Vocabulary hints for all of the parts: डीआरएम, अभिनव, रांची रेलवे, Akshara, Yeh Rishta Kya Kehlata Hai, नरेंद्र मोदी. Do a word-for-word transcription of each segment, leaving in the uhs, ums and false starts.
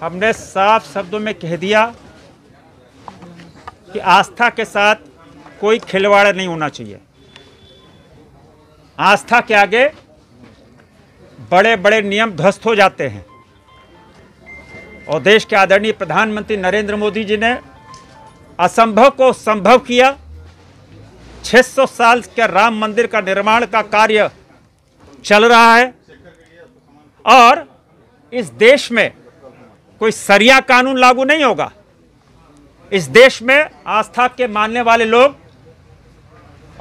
हमने साफ शब्दों में कह दिया कि आस्था के साथ कोई खिलवाड़ नहीं होना चाहिए। आस्था के आगे बड़े बड़े नियम ध्वस्त हो जाते हैं। और देश के आदरणीय प्रधानमंत्री नरेंद्र मोदी जी ने असंभव को संभव किया। छह सौ साल के राम मंदिर का निर्माण का कार्य चल रहा है और इस देश में कोई सरिया कानून लागू नहीं होगा। इस देश में आस्था के मानने वाले लोग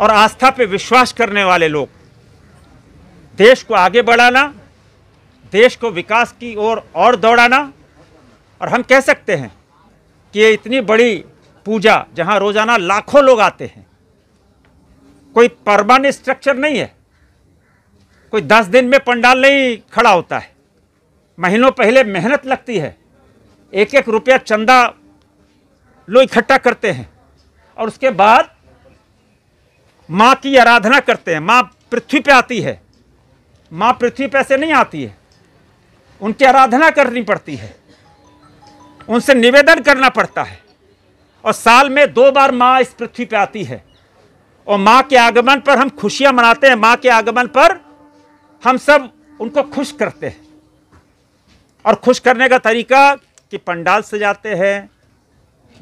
और आस्था पे विश्वास करने वाले लोग, देश को आगे बढ़ाना, देश को विकास की ओर और दौड़ाना। और हम कह सकते हैं कि ये इतनी बड़ी पूजा जहां रोज़ाना लाखों लोग आते हैं, कोई परमानेंट स्ट्रक्चर नहीं है, कोई दस दिन में पंडाल नहीं खड़ा होता है, महीनों पहले मेहनत लगती है। एक एक रुपया चंदा लोग इकट्ठा करते हैं और उसके बाद माँ की आराधना करते हैं। माँ पृथ्वी पे आती है, माँ पृथ्वी पे से नहीं आती है, उनकी आराधना करनी पड़ती है, उनसे निवेदन करना पड़ता है। और साल में दो बार माँ इस पृथ्वी पे आती है और माँ के आगमन पर हम खुशियाँ मनाते हैं। माँ के आगमन पर हम सब उनको खुश करते हैं। और खुश करने का तरीका कि पंडाल सजाते हैं,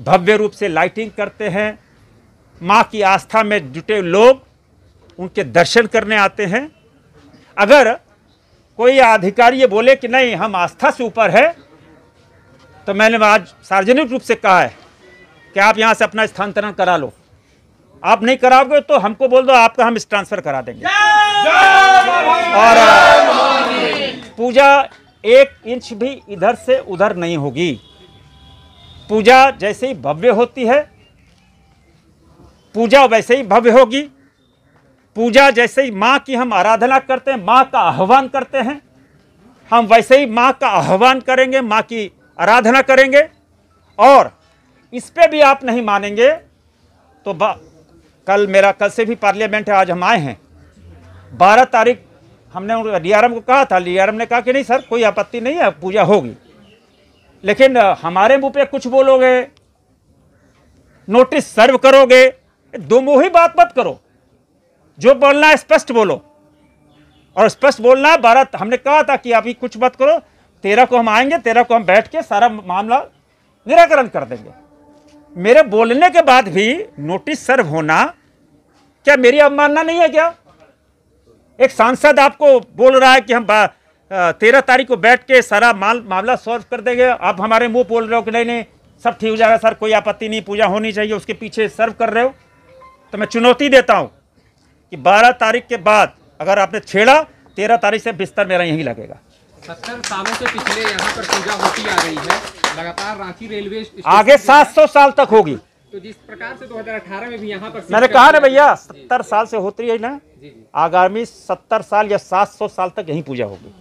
भव्य रूप से लाइटिंग करते हैं, माँ की आस्था में जुटे लोग उनके दर्शन करने आते हैं। अगर कोई अधिकारी ये बोले कि नहीं हम आस्था से ऊपर है, तो मैंने आज सार्वजनिक रूप से कहा है कि आप यहाँ से अपना स्थानांतरण करा लो। आप नहीं कराओगे तो हमको बोल दो, आपका हम ट्रांसफ़र करा देंगे। और पूजा एक इंच भी इधर से उधर नहीं होगी। पूजा जैसे ही भव्य होती है, पूजा वैसे ही भव्य होगी। पूजा जैसे ही माँ की हम आराधना करते हैं, माँ का आह्वान करते हैं, हम वैसे ही माँ का आह्वान करेंगे, माँ की आराधना करेंगे। और इस पे भी आप नहीं मानेंगे तो कल मेरा कल से भी पार्लियामेंट है, आज हम आए हैं। बारह तारीख हमने डीआरएम को कहा था, डीआरएम ने कहा कि नहीं सर कोई आपत्ति नहीं है, पूजा होगी। लेकिन हमारे मुंह पे कुछ बोलोगे, नोटिस सर्व करोगे, दो मुंह बात मत करो। जो बोलना है स्पष्ट बोलो। और स्पष्ट बोलना है। भारत हमने कहा था कि अभी कुछ मत करो, तेरह को हम आएंगे, तेरह को हम बैठ के सारा मामला निराकरण कर देंगे। मेरे बोलने के बाद भी नोटिस सर्व होना, क्या मेरी अवमानना नहीं है? क्या एक सांसद आपको बोल रहा है कि हम तेरह तारीख को बैठ के सारा माल मामला सॉल्व कर देंगे, आप हमारे मुंह बोल रहे हो कि नहीं नहीं सब ठीक हो जाएगा सर, कोई आपत्ति नहीं, पूजा होनी चाहिए, उसके पीछे सर्व कर रहे हो। तो मैं चुनौती देता हूं कि बारह तारीख के बाद अगर आपने छेड़ा, तेरह तारीख से बिस्तर मेरा यहीं लगेगा। सत्तर सालों से पिछले यहाँ पर पूजा होती आ रही है लगातार रांची रेलवे, आगे सात सौ साल तक होगी। तो जिस प्रकार से दो हज़ार अठारह में भी यहाँ पर मैंने कहा ना भैया सत्तर साल से होती है ना, आगामी सत्तर साल या सात सौ साल तक यहीं पूजा होगी।